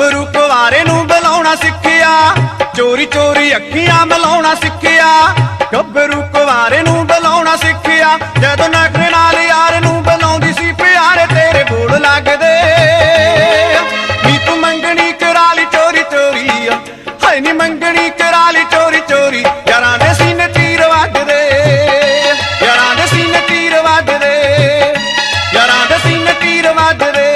रूप वारे नू बुलाउणा सिक्खिया, चोरी चोरी अखियां मिलाउणा सिक्खिया। गब्बरू कुवारे नू बुलाउणा सिक्खिया, जदों नखरे नाल यार नू बुलाउंदी सी प्यारे तेरे बोल लगदे। नी तू मंगणी करा ली चोरी चोरी, हाय नी मंगणी करा ली चोरी चोरी। यारां दे सीने तीर वजदे, यारां दे सीने तीर वजदे, यारां दे सीने तीर वजदे।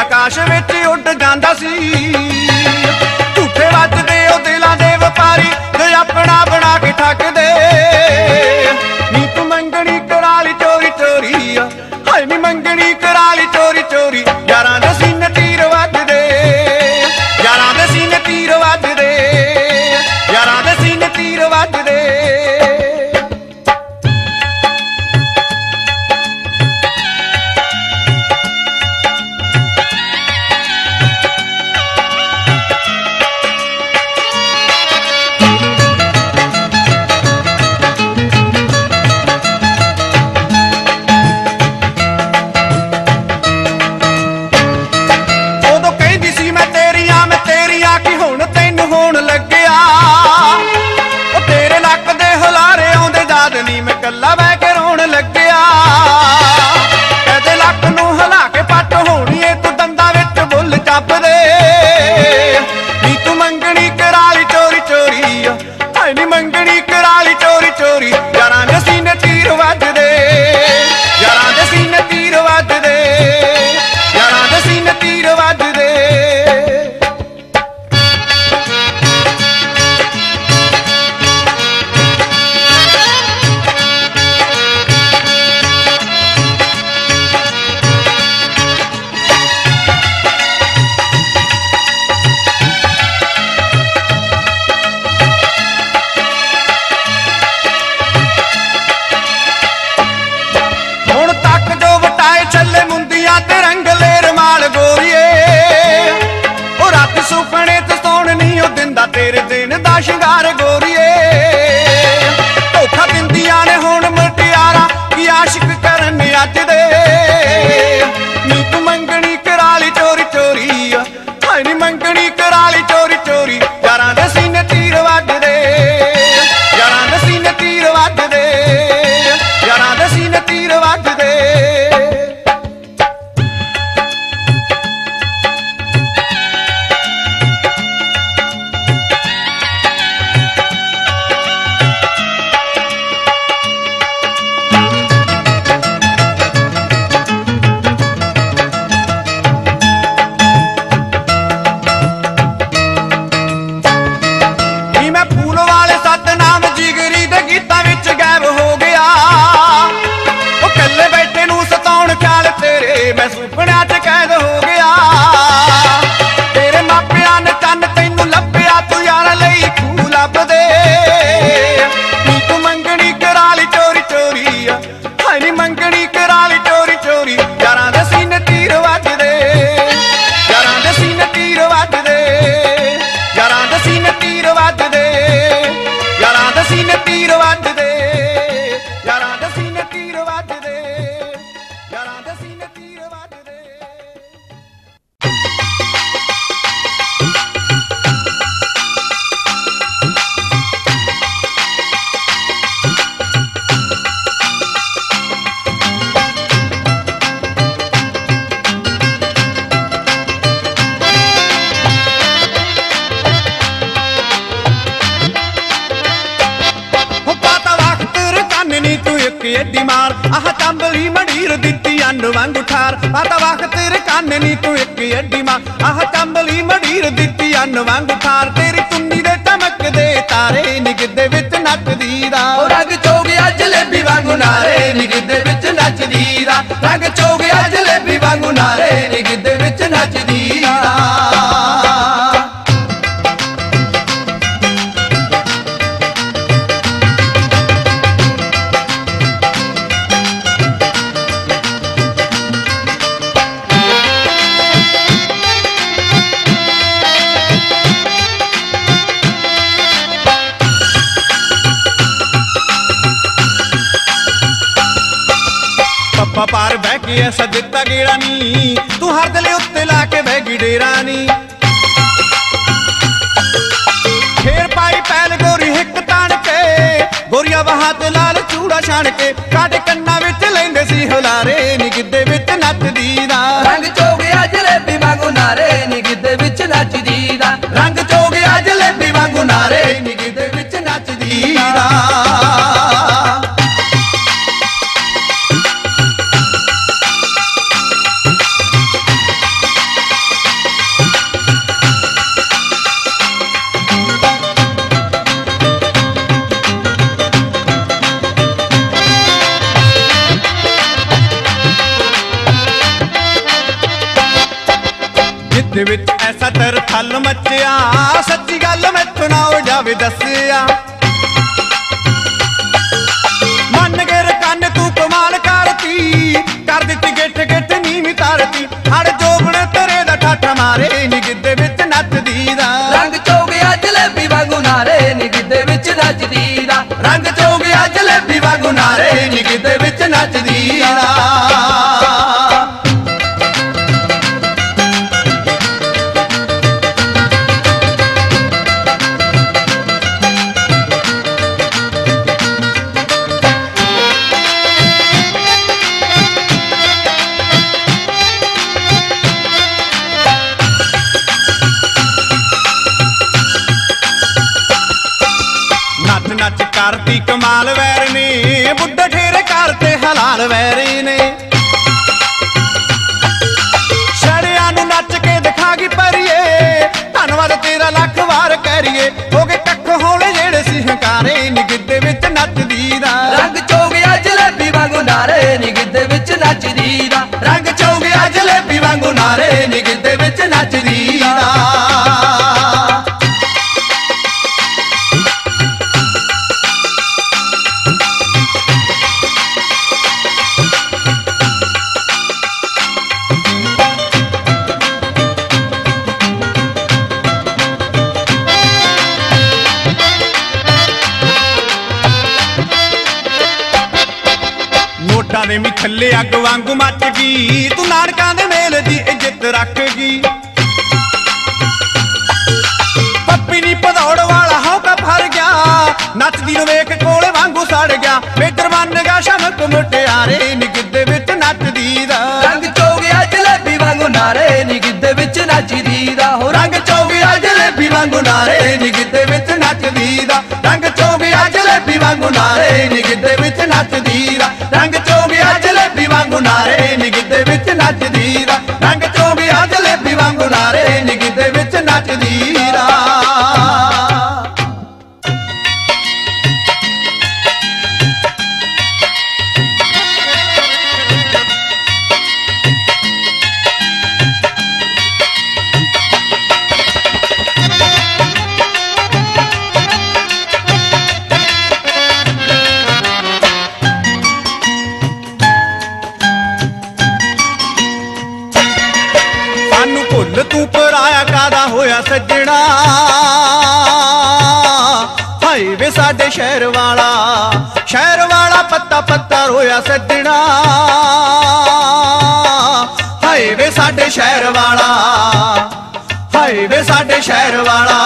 आकाश विच उड़ जांदा सी, झूठे वजदे ओ दिलां दे वपारी ते अपना बना के ठगदे। नी तू मंगणी करा ली चोरी चोरी, हाय नी मंगणी करा ली चोरी चोरी। यारां दे सीने तीर वजदे, यारां दे सीने तीर वजदे, यारां दे सीने तीर वजदे। तीर वज दे यारा दे सीने तीर वज दे यारा दे सीने तीर वज रंग चो गया जलेबी वांगू नारे निगद विच नचदी पार बह के ऐसा दिता गेड़ा नी तू हर दले उत्ते लाके बह गई डेरा नी खेर पाई पैल गोरी हिक तान के गोरिया वहात लाल चूड़ा छाण के काटे कन्ना विच लेंदे सी हुलारे नी गिद्धे विच नचदी दा रंग चो गया जलेबी वांगू नारे नी गिद्धे विच नचदी दा रंग चो गया जलेबी वांगू नारे नी गिद्धे विच नचदी दा विच ऐसा तर थल मचया सच्ची गल मैथों ना हो जावे दसिया मन गिर कन्न तू कमाल करती कर दिती गिठ गिठ नीवी तारती हर जोगण तेरे दा ठाठा मारे नी गिद्धे विच नचदी दा रंग चो गया जलेबी वांगू नारे नी गिद्धे विच नचदी दा रंग चो गया जलेबी वांगू नारे नी गिद्धे विच नचदी दा करती कमाल वैर ने बुढ़ा ठेरे करते हलाल वैरी ने शरिया नच के दिखा गई परिए धनवाद तेरा लख वार करिए हो गए कख होने जेड़े सिंहकारे नी गिद्धे विच नचदी दा रंग चो गया जलेबी वांगू नारे नी गिद्धे विच नचदी दा रंग चो गया जलेबी वांगू नारे नी गिद्धे विच नचदी दा मिठले अग वांगू मच गई तू नानका दे मेल दी इज्जत रख गई पप्पी नी पदौड़ वाला होका फर गया नचदी नू वेख कोले वांगू सड़ गया बेटर बन गया शमक मुटियारे नी गिद्धे विच नचदी दा रंग चो गया जलेबी वांगू नारे नी गिद्धे विच नचदी दा हो रंग चो गया जलेबी वांगू नारे नी गिद्धे विच नचदी दा रंग चो गया जलेबी वांगू नारे नी गिद्धे विच नचदी दा रंग चो जलेबी वांगू नारे नी गिद्धे विच नचदी दा रंग चो गया जलेबी वांगू नारे नी गिद्धे विच नचदी दा साडे शहर वाला पत्ता पत्ता रोया सदना। हाय वे साडे शहर वाला, हाय वे साडे शहर वाला।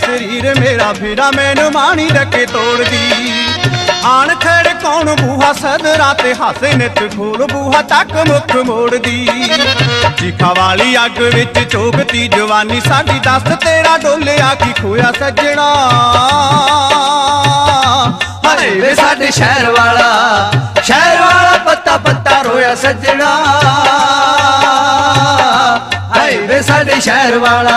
शरीर मेरा फिरा मैनू मानी रखे तोड़ दी आन खड़ कौन बूहा सदरा ते हासे नित खोल बूहा तक मुख मोड़ दी। चिखा वाली अग विच चोगती जवानी साडी दस तेरा डोलिया की खोया सजना। हाय वे साडे शहर वाला पत्ता पत्ता रोया सजना। हाय वे साडे शहर वाला।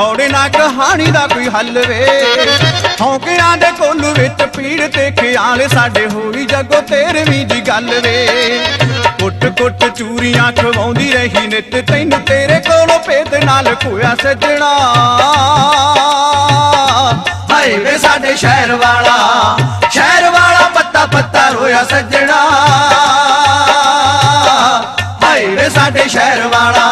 औड़े ना कहानी दा कोई हल वे ठौकियां दे कोल विच पीड़ ते ख्याल साडे होई जगो तेरवीं दी गल वे। कुट कुट चूरियां खवाउंदी रही नित तैनू तेरे कोलों पेद नाल खोया सजना। हाय वे साडे शहर वाला पत्ता पत्ता रोया सजना। हाय वे साडे शहर वाला।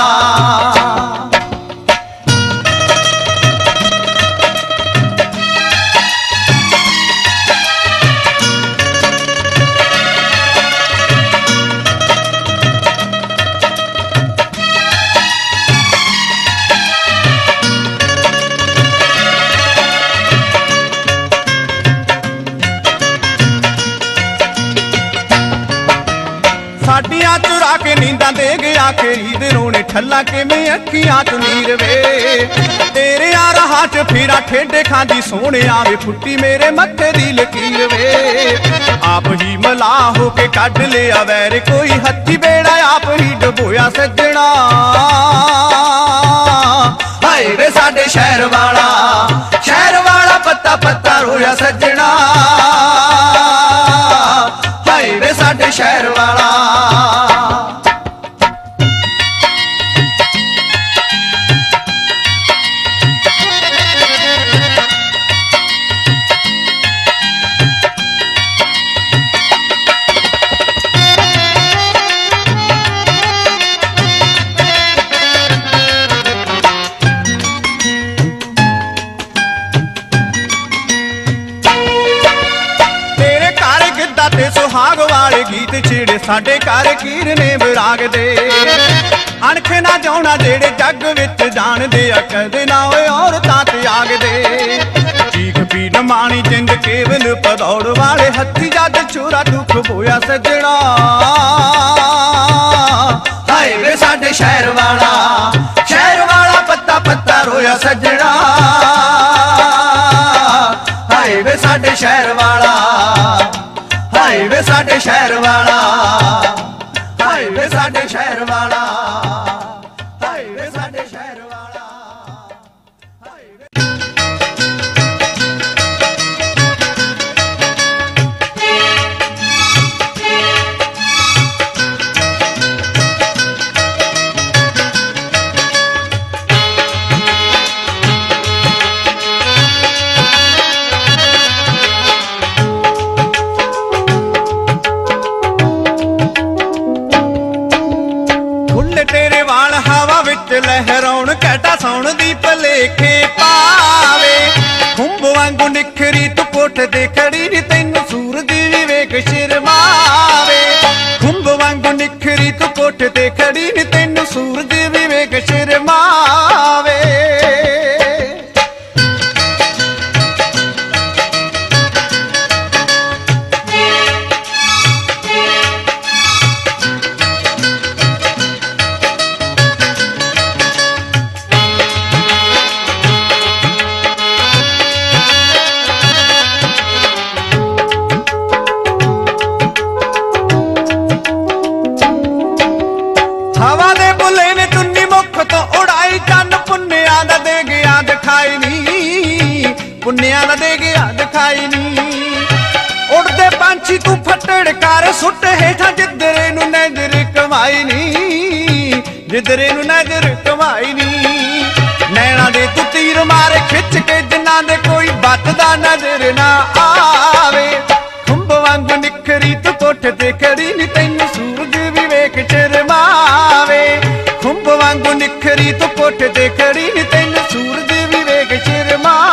ठल्ला के मैं अखियां तू नीर वे तेरे आ रहा च फिरा ठेडे खांदी सोने आवे फुट्टी मेरे मथे दी लकीर वे। आप ही मला होके काढ लिया वैर कोई हत्थी बेड़ा आप ही डबोया सजना। हाय वे साडे शहर वाला पत्ता पत्ता रोया सजना। हाय वे साडे शहर वाला। साडे घर कीर ने विराग दे अणख ना जाना जेड़े जग विच जान दे कदे ना होए औरतां त्याग दे। चीख पीड़ माणी जिंद केवल पदौड़ वाले हत्थी जद चोरा दुख बोया सजना। हाय वे साडे शहर वाला पत्ता पत्ता रोया सजना। हाय वे साडे शहर वाला। हाय वे साडे शहर वाला। हाय वे साडे शहर वाला। हाय वे साडे शहर वाला। लहराउन कैटा सौन दी भलेखे पावे खुंब वांगू निखरी तू कोठ दे खड़ी नी तैनू सूर दी विवेक शर्मावे। खुंब वांगू निखरी तू कोठ दे खड़ी नी तैनू सूर दी विवेक शर्मावे। पुन्निया दा दे गया दिखाई नी। उड़ते पंछी तू फटड़ कर सुट हेठा जिधरे नू नजर कमाई नी, जिधरे नू नजर कमाई नी। नैना दे तू तीर मारे खिच के जिन्ना दे कोई बचदा नजर ना आवे। खुंब वांग निखरी तू कोठे ते खड़ी नी तैनू सूरज भी वेख शरमावे। खुंब वांग निखरी तू कोठे ते खड़ी नी तैनू सूरज भी वेख शरमावे।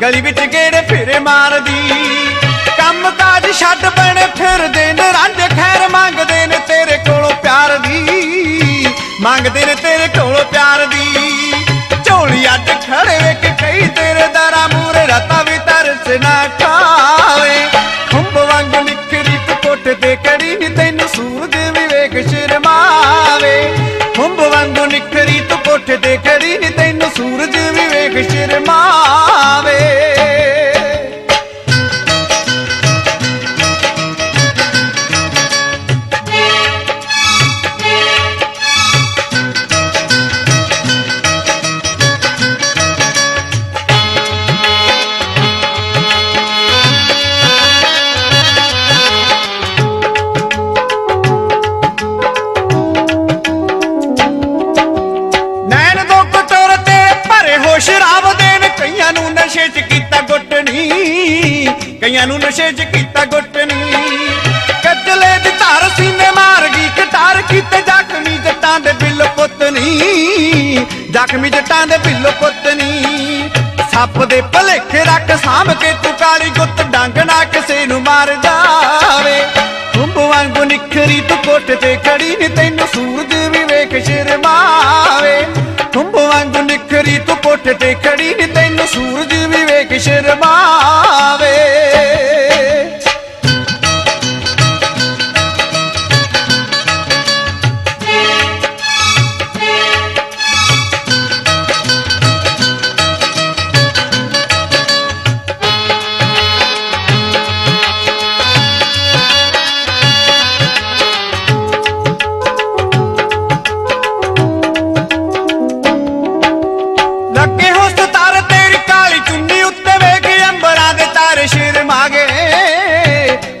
गली विच गेड़े फेरे मार दी कम काज छड्ड बने फिर देन रंज खैर मंगदे ने तेरे कोलों प्यार दी, मंगदे ने तेरे कोलों प्यार दी। झोली अड्ड खड़े वेख कई तेरे दारा मूरे राता भी तरस ना खावे। खुंब वांग निखरी तू कोठे ते कड़ी नी तैनू सूरज भी वेख शरमावे। खुंब वांग निखरी तू कोठे ते कड़ी नी तैनू सूरज भी वेख शरमावे। नशे च कीता गुटनी कजले दी धार सीने मार गई कटार कीते जख्मी जटां दे बिल पुतनी, जख्मी जटां दे बिल पुतनी। सप दे भलेखे रख साम के तू काली गुत डंग ना किसे नू मार जावे। खुंब वांगू निखरी तू कोठे ते खड़ी नी तैनू सूरज भी वेख शरमावे। खुंब वांगू निखरी तू कोठे ते खड़ी नी तैनू सूरज भी वेख शरमावे।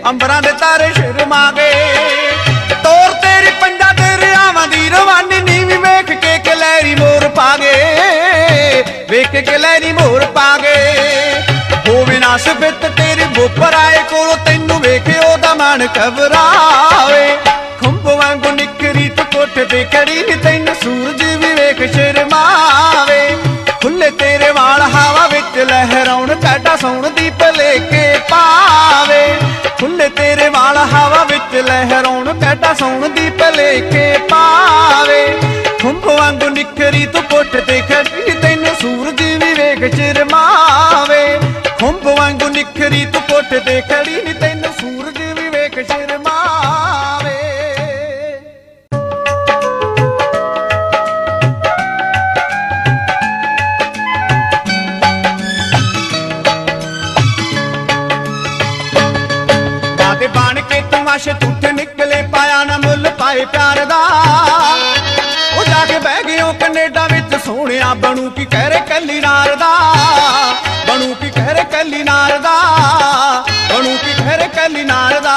अंबरां दे तारे शर्मा गए तोर तेरी पंजा तेरे आवां दी रवानी नीवी वेख के कलैरी मोर पा गए, वेख के कलैरी मोर पा गए। होवे ना सफित तेरे बोपर आए कोलों तैनू वेखे ओदा मन घबरावे। खुंब वांगू निखरी तू कोठे ते खड़ी नी तैनू सूरज भी वेख शरमावे। खुले तेरे वाल हवा विच लहराउण पैडा सौण दी भलेखे पावे। खुले तेरे वाल हवा विच लहराउण पैडा सौण दी भलेखे पावे। खुंब वांगू निखरी तू कोठे ते खड़ी नी तैनू सूरज भी वेख शरमावे। खुंब वांगू निखरी तू कोठे ते खड़ी नी तैनू सूरज भी वेख शरमावे। झूठ निकले पाया ना मुल पाए प्यार दा। ओ जाके बह गए कनेडा विच सोहणिया बनू की कहरे कली नार दा, बनू की कहरे कली नार दा, बनू की कहरे कली नार दा।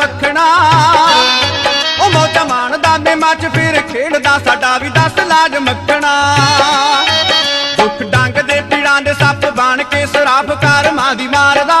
मखना ओ मौजा मान दामे मच फिर खेड़दा साडा भी दस लाज मखना। दुख डंग दे पीड़ां दे सप बन के सराफ कर मां दी मारदा।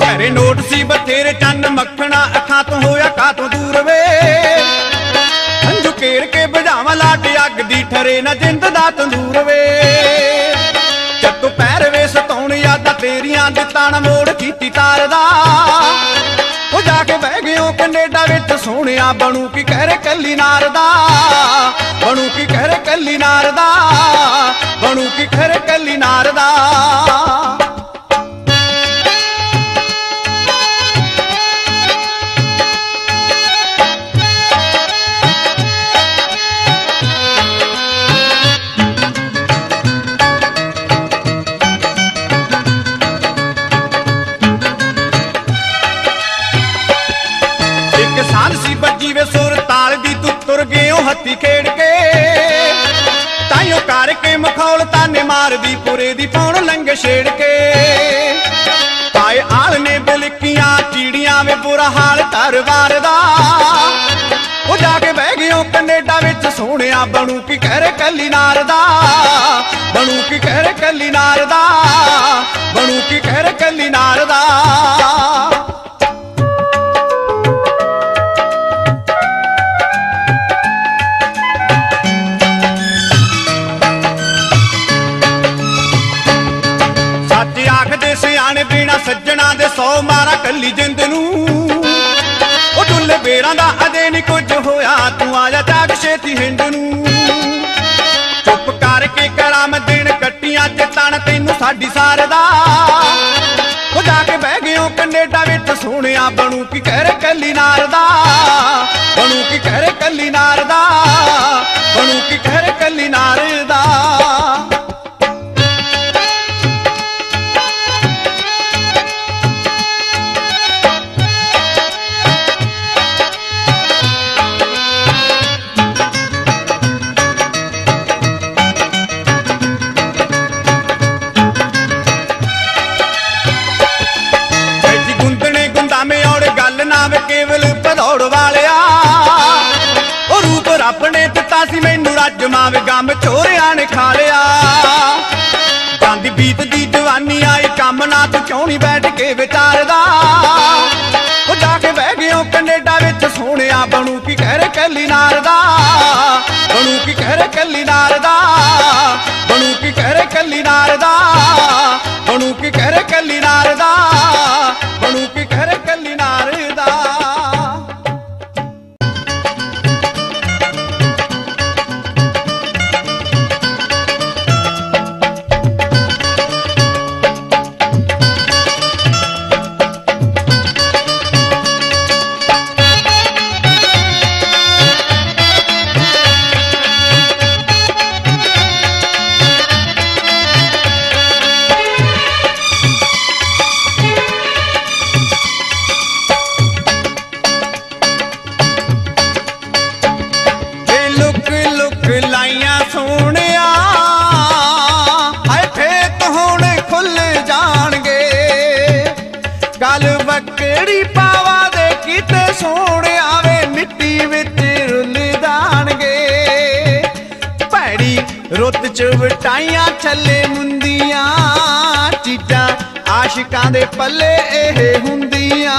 कहरे नोट सी बथेरे चन्न मखना अखा तो होया का तो दूर वे केर के बजावा लाट अग दी ठरे ना जिंद दा तंदूर वे। जग पैर वे सताउण यादां तेरियां दित्तां ना मोड़ कीती तारदा, ओ जाके बह गयो कनेडा विच सोहणिया बनू की कहरे कली नारदा, बनू की कहरे कली नारदा, बनू की कहरे कली नारदा। हत्ती खेड़ के ताइयों कार के मखौल ताने मार दी पुरे दी पौन लंगे छेड़ के पाए आल ने बिलकियां चीड़ियां में बुरा हाल तार वारदा, ओ जाके बह गयो कनेडा विच सोहणिया बनू की कहरे कली नारदा, बनू की कहरे कली नारदा, बनू की कहरे कली नारदा। सज्जना दे सौ मारा कली जिंद नू ओ टुल्ले बेड़ा दा अदे नी कुछ होया तू आजा जाग छेती हिंद नू। चुप करके करा मैं दिन कट्टियां चेतान तेनू साडी सारदा, ओ जाके बह गयो कनेडा विच सोहणिया बनू की कहरे कली नारदा, बनू की कहरे कली नारदा, बनू की कहरे कली नारदा। मैनू रज मावे गम चोरिया ने खा लिया, गांधी बीत दी जवानी आई कम ना तू क्यों नहीं बैठ के विचारदा, ओ जाके बह गयो कनेडा विच सोहणिया बनू की कहरे कली नारदा, बनू की कहरे कली नारदा, बनू की कहरे कली नारदा, बनू की कहरे कली नारदा, बनू की कहरे कली नारदा। चुवटाइया छले मुंदिया चीजा आशिका दे पले एहे हुंदिया,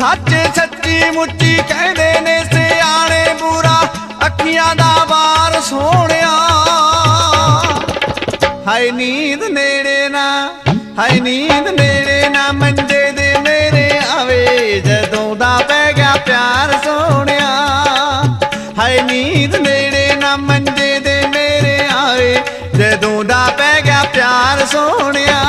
सच सच्ची मुच्ची कहते ने सियाने बुरा अखियां दा वार सोहणिया। हाय नींद नेड़े ना, हाय नींद नेड़े ना मंजे दे मेरे आवे जदों दा पै गया प्यार सोहणिया। हाय नींद नेड़े ना मंजे दे मेरे आवे जदों दा पै गया प्यार सोहणिया।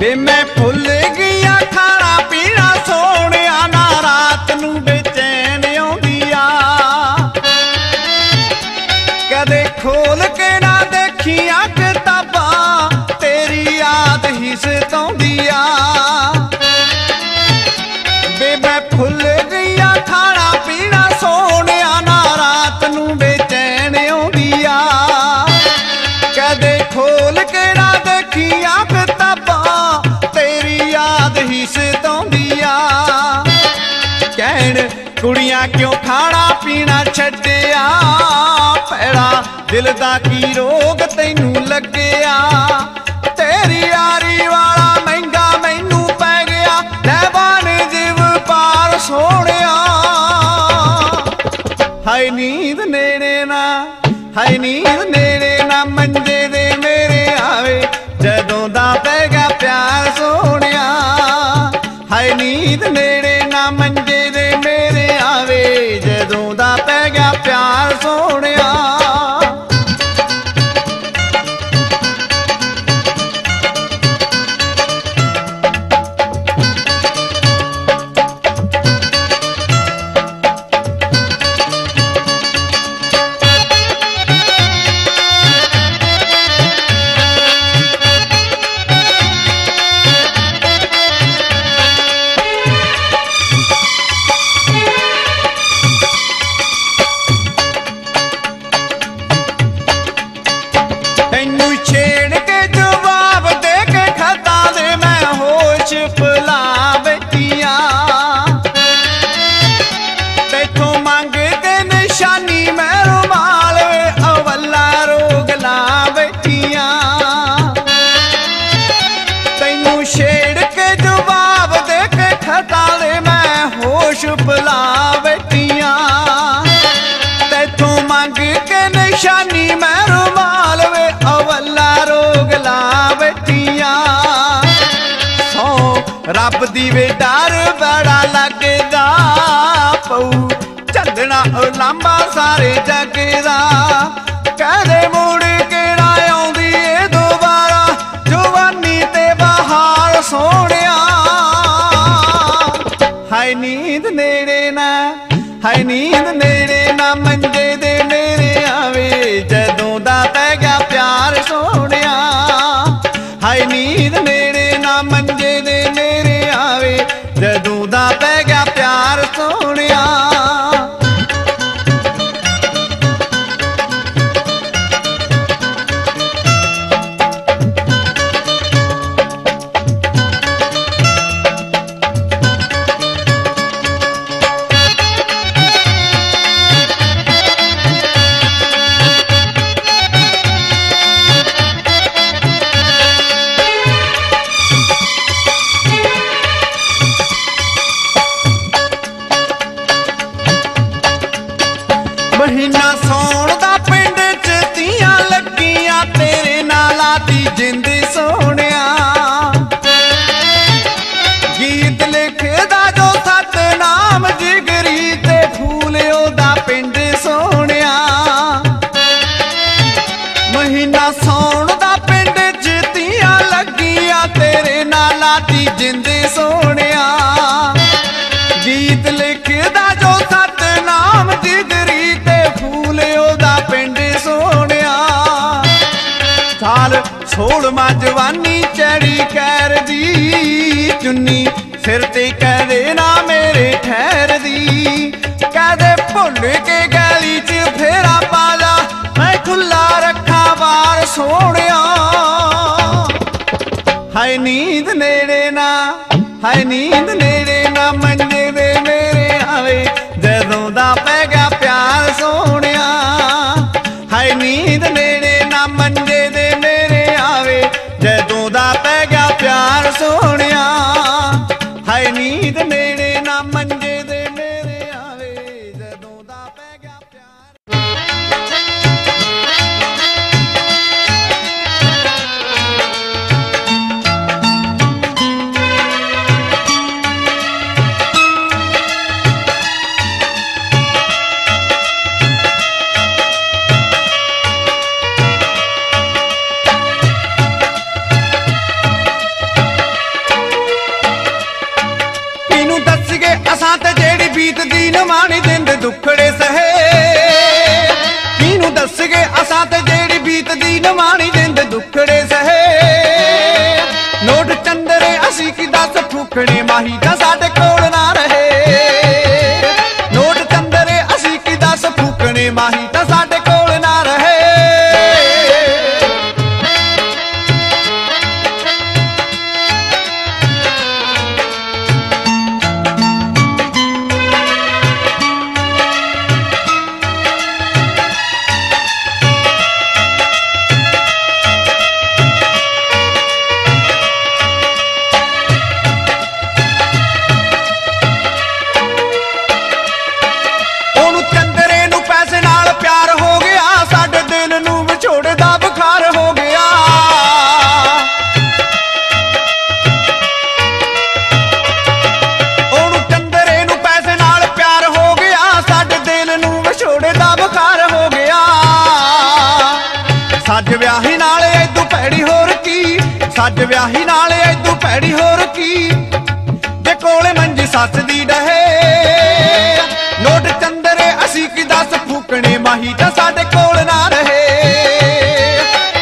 वे मैं भुल गया खाना पीना सोने ना रात नू बेचैन आउंदिया कदे खोल के ना देखिया किताबां तेरी याद ही सताउंदिया वे मैं भुल गया खाना पीना सोने ना रात नू बेचैन आउंदिया कदे खोल के ना देखिया कुड़ियां क्यों खाना पीना छड्डिया पैड़ा दिल दा की रोग तैनू लग्गिया तेरी यारी वाला महंगा मैनू पै गया लैबाने जीव पार सोड़िया हाय नींद नेड़े ना हाय नींद नेड़े ना मंजे दे मेरे आवे जदों दा पै गया प्यार सोड़िया हाय नींद नेड़े ना मंजे दे जदों दा पै गया प्यार सोहणिया भुला बैठिया तैथों मंग के निशानी मैं रुमाल वे अवला रोग ला बैठिया सौ रब दी वे डर बड़ा लगदा पऊ चंदना लांबा सारे जगदा कहदे मुड़ के ना आउंदी ए दोबारा जवानी ते बहार सोहणिया हाय नींद नेड़े ना मंजे दे मेरे आवे जदों दा पै गया प्यार सोहणिया हाय नींद नेड़े ना मंजे दे मेरे आवे जदों दा पै गया प्यार सोहणिया महीना सौण दा पिंड च तियां लगियां तेरे नाल दी जिंद सोहणिया गीत लिखदा जो सतनाम जिगरी ते फूल ओदा पिंड सोहणिया महीना सौण दा पिंड च तियां लगियां तेरे नाल दी जिंद सोहणिया गीत लिखदा जो सतनाम जिगरी सोलमा जवानी चढ़ी कैर दी चुन्नी सिर ते कहदे ना मेरे ठहर दी कहदे भुल के गली च फेरा पाला मैं खुला रखा बार सोहणिया हाय नींद नेड़े ना मंजे दे मेरे आवे जदों दा पै गया प्यार सोहणिया हाय नींद नेड़े ना मंजे दे जदों दा पै गया प्यार सोहणिया हाय नींद नेड़े ना मंजे दे मेरे आवे जदों दा पै गया प्यार रीत दीन मानी देंदे दुखड़े सहे कीनू दस गए असा ते जेड़ी बीत दीन मानी देंदे दुखड़े सहे नोट चंदरे असी की दस फूकने माही दा साडे कोल ना रहे नोट चंदरे असी की दस फूकने माही दा साडे कोल ना रहे। सज व्याही नाले ऐदू भैड़ी होर की सज व्याही नाले ऐदू भैड़ी होर की जे कोले मंजी सस दी डहे नोट चंदरे असी की दस फूकने माही दा साडे कोल ना रहे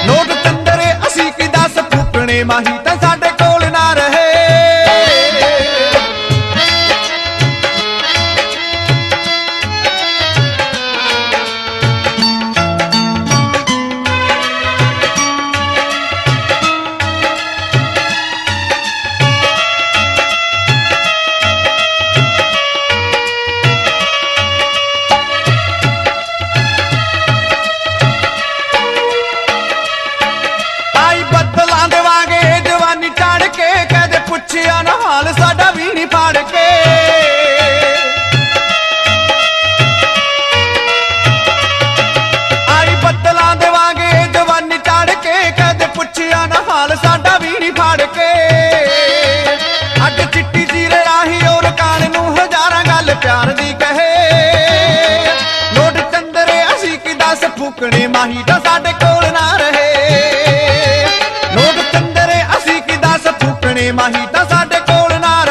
नोट चंदरे असी की दस फूकने माही दा साडे कोल ना रहे। फूकने माही दा साडे कोल ना रहे नोट चंदरे असी की दस फूकने माही दा साडे कोल ना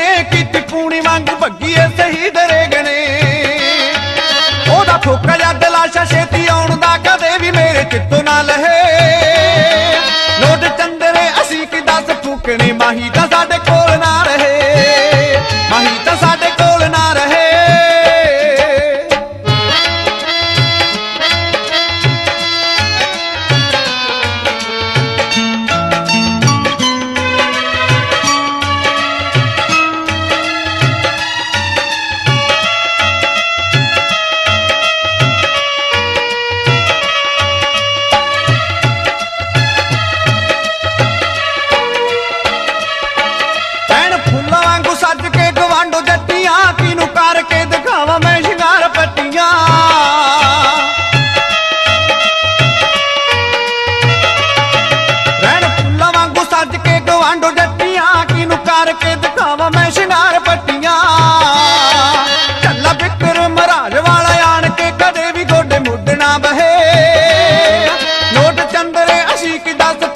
रहे। ठोका जा दलाशा छेती आउण दा कदे भी मेरे चित्तों ना लहे नोट चंदरे असी की दस फूकने माही दा साडे कोल ना रहे माही दा साडे कोल ना रहे।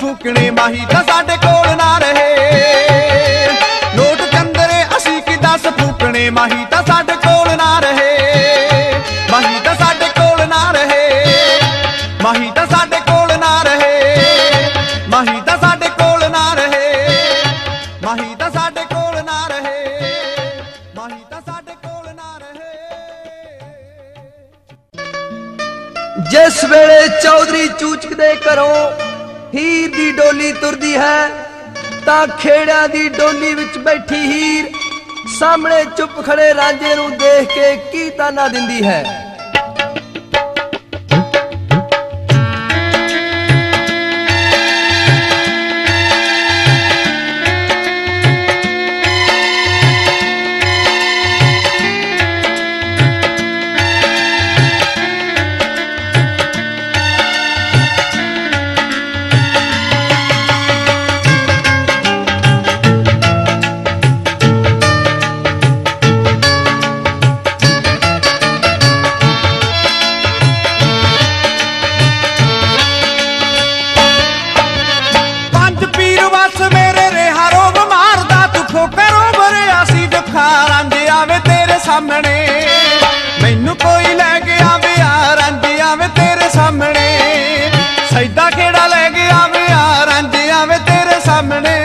फूकने माही दा साडे कोल ना रहे नोट चंदरे असी की दस फूकने माही दा साडे कोल ना रहे माही दा साडे कोल ना रहे माही दा साडे कोल ना रहे माही दा साडे कोल ना रहे माही दा साडे कोल ना रहे माही दा साडे कोल ना रहे। जिस वेले चौधरी चूचक दे करो हीर दी डोली तुरदी है ता खेड़ा दी डोली विच बैठी हीर सामने चुप खड़े राजे नूं देख के की ताना दिंदी है। रांझिया वे तेरे सामने, मैनू कोई लै गया वे आ रांझिया वे तेरे सामने, सैदा खेड़ा लै गया वे आ रांझिया वे तेरे सामने।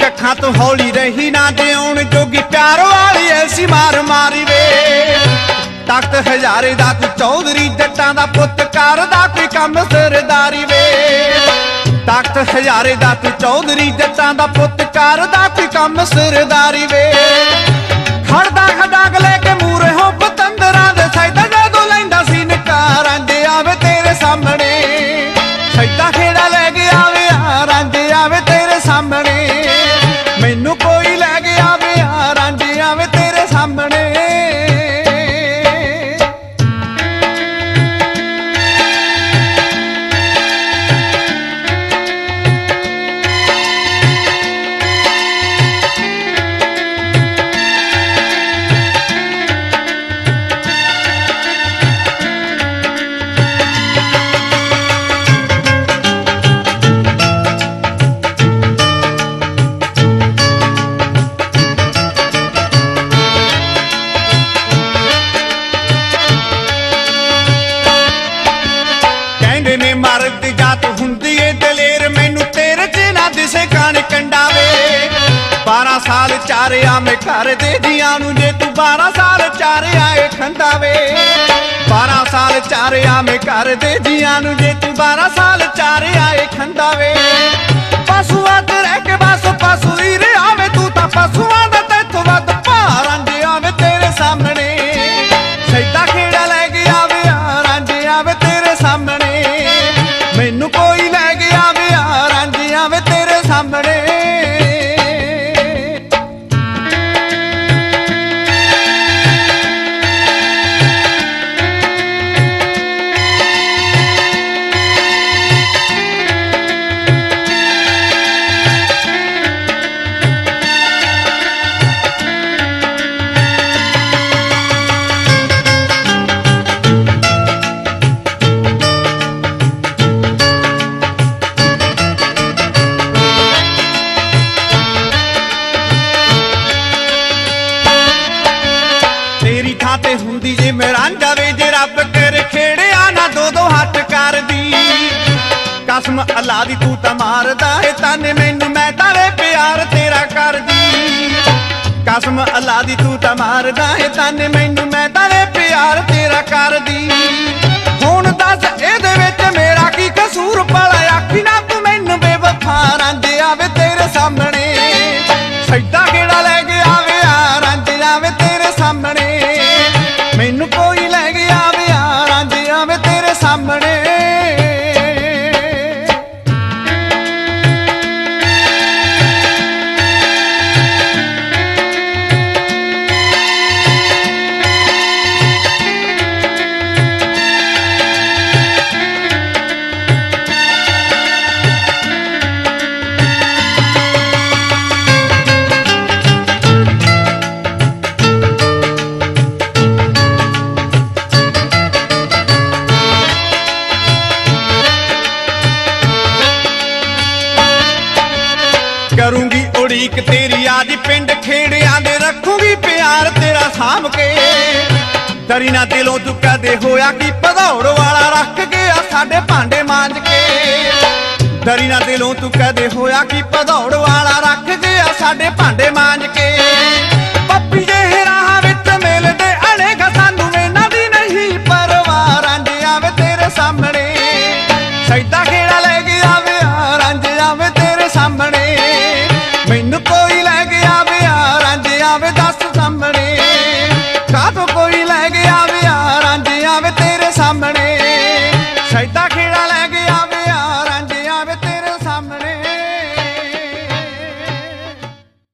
कखा तो हौली रही ना देउण जोगी प्यार वाली ऐसी मार मारी वे, तख्त हजारे दा तू चौधरी जट्टां दा पुत करदा कोई कम सरदारी वे, तख्त हजारे दा तू चौधरी जट्टां दा पुत करदा कोई कम सरदारी वे। खड़दा खड़ाग लेके मूरे हो पतंदरा दे सैदा जदों लैंदा सी नकार रांझिया वे तेरे सामने, सैदा खेड़ा लै गया वे आ रांझिया वे तेरे सामने, मैनू कोई लै गया वे आ रांझिया वे तेरे सामने। मर्द जात हुंदी ए दलेर, मैनू तेरे च ना दिसे कान कंडावे, 12 साल चारिया में घर दे दिया नू जे तू 12 साल चारिया ए खंडावे, 12 साल चारिया में घर दे दिया नू जे तू 12 साल चारिया ए खंडावे। पशुआ ते रह के बस पशु ही रहा वे तू तां पशुआ दा तैथों वध भार रांझिया वे तेरे सामने, सैदा खेड़ा लै गया वे आ रांझिया वे तेरे सामने, मैनू कोई लै गया वे आ रांझिया वे तेरे सामने। जे मैं रांझा वे जे रब तेरे खेड़े आना दो हट कर दी, कसम अल्लाह दी तू तां मारदा है ताने मैनू, मैं तां वे प्यार तेरा कर दी, कसम अल्लाह दी तू तां मारदा है ताने मैनू, मैं तां वे प्यार तेरा कर दी। हुण दस इहदे विच मेरा की कसूर भला, आखी ना तू मैनू बेवफा रांझिया वे तेरे सामने, सैदा खेड़ा लै गया वे आ रांझिया वे तेरे सामने, मैनू कोई लै गया वे आ रांझिया वे तेरे सामने। करूंगी उड़ीक तेरी आज पिंड खेड़िया दे, रखूंगी प्यार तेरा साम के, डरी ना दिलों तू कदे होया कि भदौड़ वाला रख गया साडे भांडे मांज के, डरी ना दिलों तू कदे होया कि भदौड़ वाला रख गया साडे भांडे मांज के।